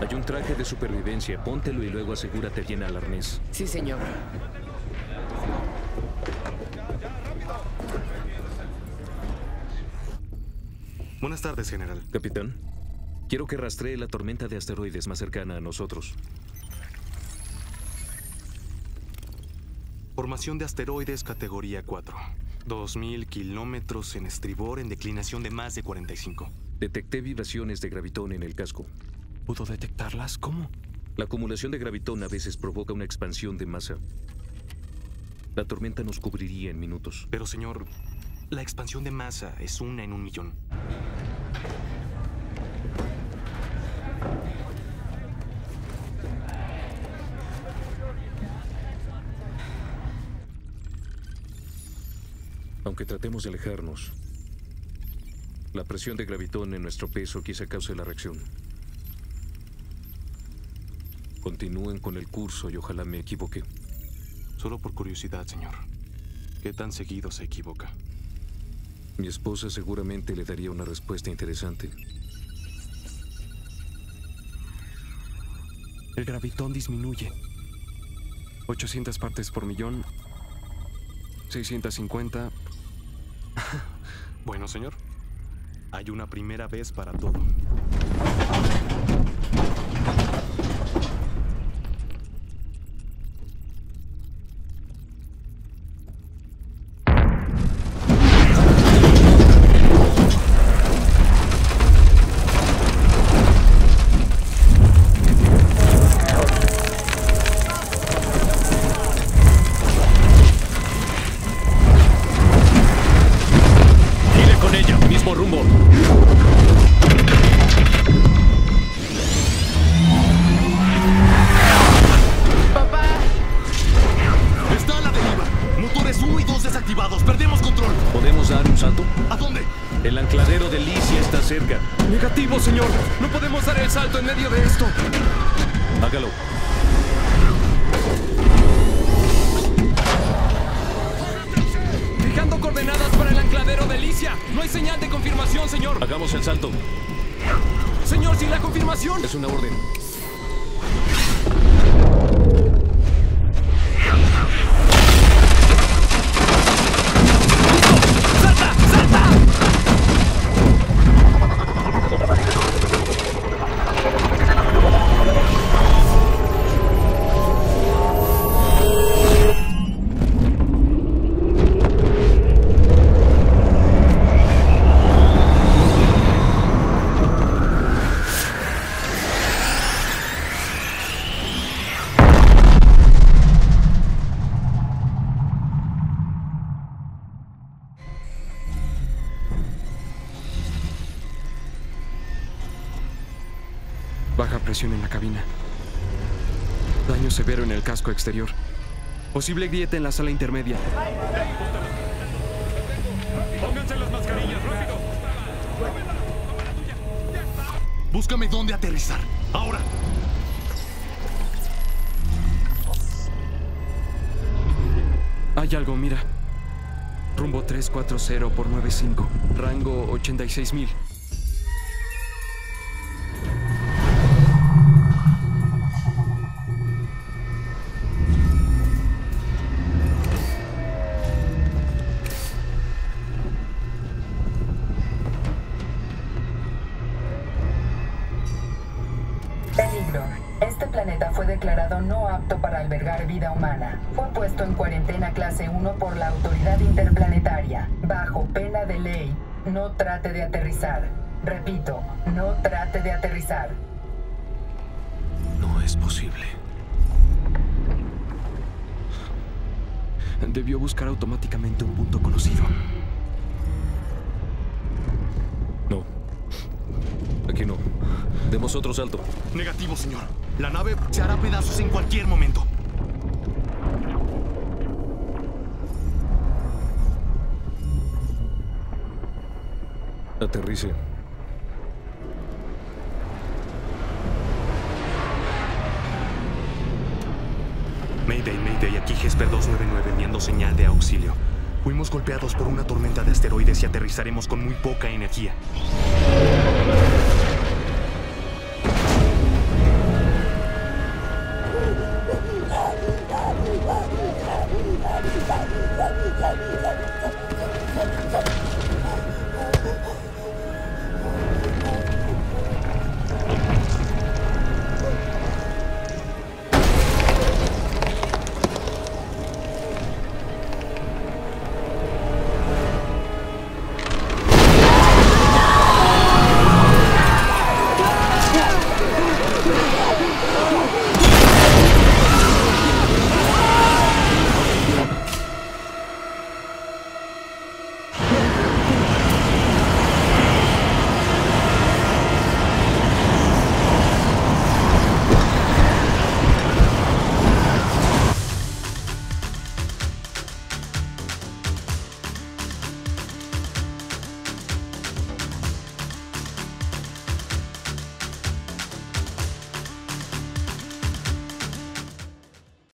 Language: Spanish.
Hay un traje de supervivencia. Póntelo y luego asegúrate bien al arnés. Sí, señor. Buenas tardes, general. Capitán, quiero que rastree la tormenta de asteroides más cercana a nosotros. Formación de asteroides categoría 4. 2000 kilómetros en estribor en declinación de más de 45. Detecté vibraciones de gravitón en el casco. ¿Pudo detectarlas? ¿Cómo? La acumulación de gravitón a veces provoca una expansión de masa. La tormenta nos cubriría en minutos. Pero, señor, la expansión de masa es una en un millón. Aunque tratemos de alejarnos, la presión de gravitón en nuestro peso quizá cause la reacción. Continúen con el curso y ojalá me equivoque. Solo por curiosidad, señor. ¿Qué tan seguido se equivoca? Mi esposa seguramente le daría una respuesta interesante. El gravitón disminuye. 800 partes por millón. 650. Bueno, señor. Hay una primera vez para todo. Presión en la cabina. Daño severo en el casco exterior. Posible grieta en la sala intermedia. ¡Pónganse las mascarillas, rápido! Búscame dónde aterrizar. ¡Ahora! Hay algo, mira. Rumbo 340 por 95. Rango 86,000. Vida humana. Fue puesto en cuarentena clase 1 por la autoridad interplanetaria. Bajo pena de ley, no trate de aterrizar. Repito, no trate de aterrizar. No es posible. Debió buscar automáticamente un punto conocido. No. Aquí no. Demos otro salto. Negativo, señor. La nave se hará pedazos en cualquier momento. Aterrice. Mayday, Mayday, aquí Hesper 299 enviando señal de auxilio. Fuimos golpeados por una tormenta de asteroides y aterrizaremos con muy poca energía.